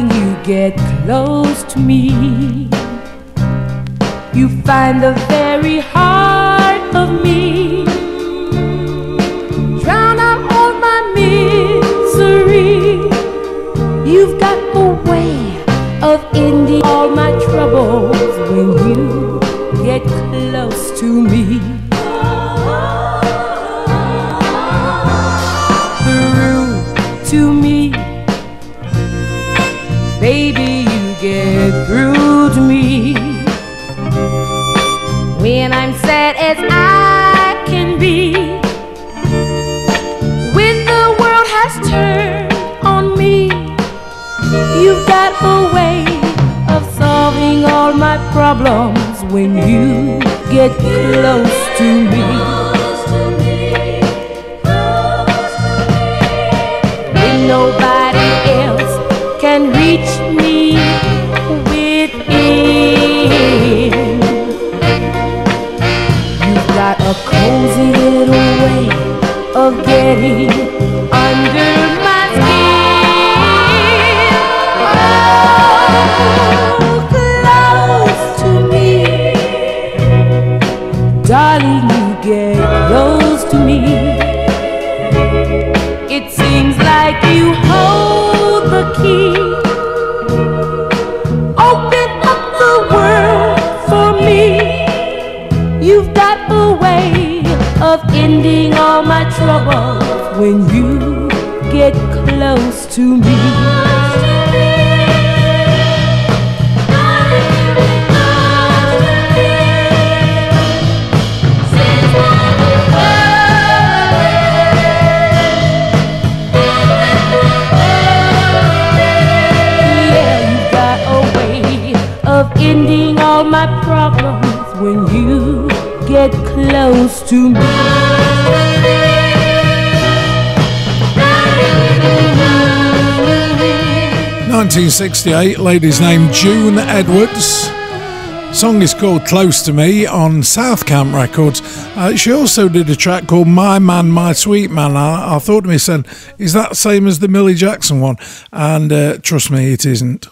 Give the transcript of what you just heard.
dying, you get close to me. You find the very heart of me. Drown out all my misery. You've got a way of ending all my troubles when you get close to me. Through to me, baby, you get through to me. When I'm sad as I can be, when the world has turned on me, you've got a way of solving all my problems when you get close to me. Nobody else can reach me within. You've got a cozy little way of getting under my skin. Oh, close to me, darling, you get close to me. It seems like you hold the key. Open up the world for me. You've got a way of ending all my troubles when you get close to me. Ending all my problems when you get close to me. '68, lady's name June Edwards. Song is called Close to Me on South Camp Records. She also did a track called My Man, My Sweet Man. I thought to myself, is that same as the Millie Jackson one? And trust me, it isn't.